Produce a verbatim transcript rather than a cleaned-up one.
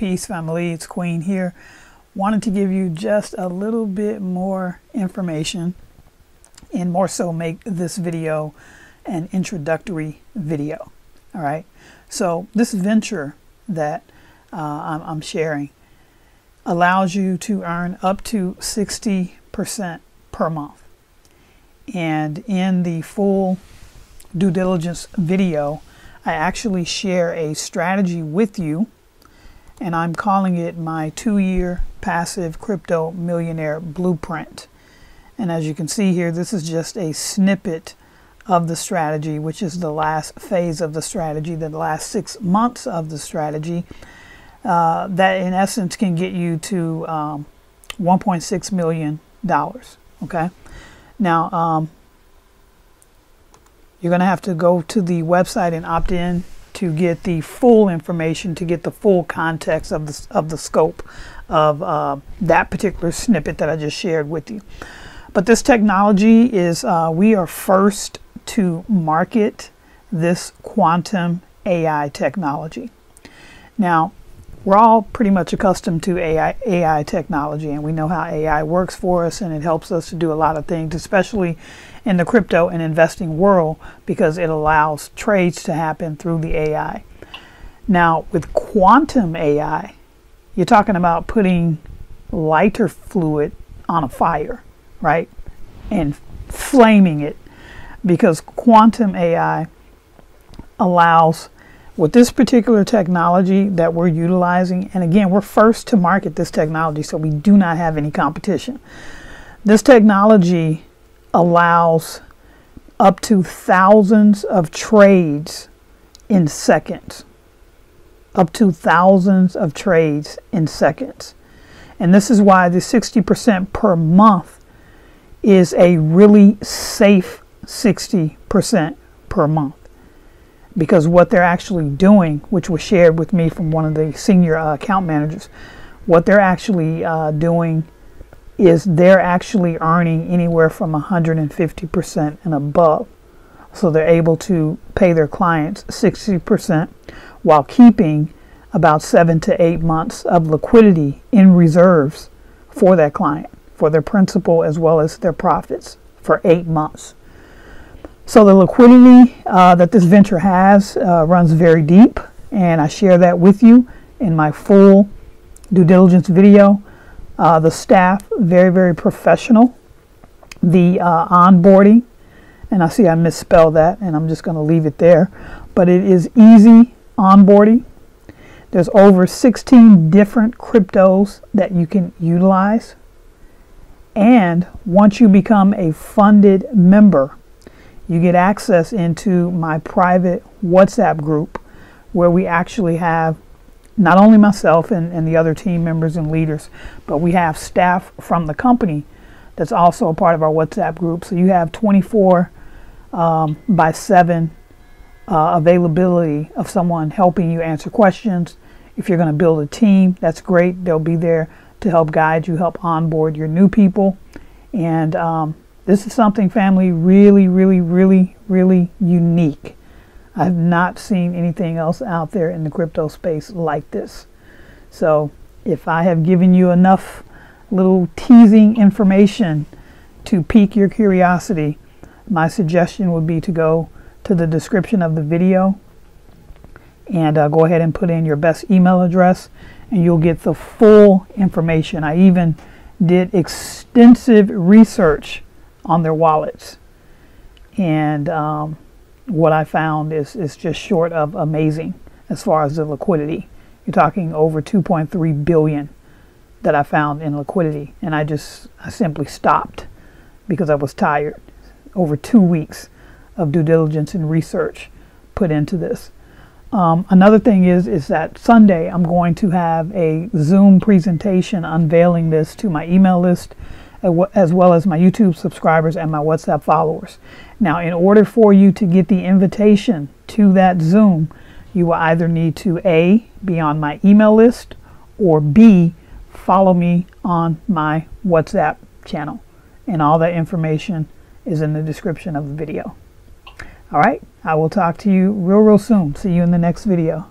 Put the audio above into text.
Peace family, it's Queen here. Wanted to give you just a little bit more information and more so make this video an introductory video. All right, so this venture that uh, I'm, I'm sharing allows you to earn up to sixty percent per month. And in the full due diligence video, I actually share a strategy with you, and I'm calling it my two-year passive crypto millionaire blueprint. And as you can see here, this is just a snippet of the strategy, which is the last phase of the strategy, the last six months of the strategy, uh, that in essence can get you to um, one point six million dollars, okay? Now, um, you're going to have to go to the website and opt in to get the full information, to get the full context of the, of the scope of uh, that particular snippet that I just shared with you. But this technology is, uh, we are first to market this quantum A I technology. Now, we're all pretty much accustomed to A I, A I technology, and we know how A I works for us, and it helps us to do a lot of things, especially in the crypto and investing world, because it allows trades to happen through the A I. Now, with quantum A I, you're talking about putting lighter fluid on a fire, right? And flaming it, because quantum A I allows, with this particular technology that we're utilizing, and again, we're first to market this technology, so we do not have any competition. This technology allows up to thousands of trades in seconds. Up to thousands of trades in seconds. And this is why the sixty percent per month is a really safe sixty percent per month. Because what they're actually doing, which was shared with me from one of the senior uh, account managers, what they're actually uh, doing is they're actually earning anywhere from one hundred fifty percent and above. So they're able to pay their clients sixty percent while keeping about seven to eight months of liquidity in reserves for that client, for their principal as well as their profits for eight months. So the liquidity uh, that this venture has uh, runs very deep, and I share that with you in my full due diligence video. Uh, the staff, very, very professional. The uh, onboarding, and I see I misspelled that, and I'm just going to leave it there. But it is easy onboarding. There's over sixteen different cryptos that you can utilize. And once you become a funded member, you get access into my private WhatsApp group, where we actually have not only myself and, and the other team members and leaders, but we have staff from the company that's also a part of our WhatsApp group. So you have twenty-four um, by seven uh, availability of someone helping you answer questions. If you're going to build a team, that's great. They'll be there to help guide you, help onboard your new people. And um, this is something, family, really, really, really, really unique. I've not seen anything else out there in the crypto space like this. So if I have given you enough little teasing information to pique your curiosity, my suggestion would be to go to the description of the video and uh, go ahead and put in your best email address, and you'll get the full information. I even did extensive research on their wallets, and um, what I found is, is just short of amazing as far as the liquidity. You're talking over two point three billion that I found in liquidity, and I just I simply stopped because I was tired. Over two weeks of due diligence and research put into this. Um, another thing is is that Sunday I'm going to have a Zoom presentation unveiling this to my email list, as well as my YouTube subscribers and my WhatsApp followers. Now, in order for you to get the invitation to that Zoom, you will either need to A, be on my email list, or B, follow me on my WhatsApp channel. And all that information is in the description of the video. All right, I will talk to you real, real soon. See you in the next video.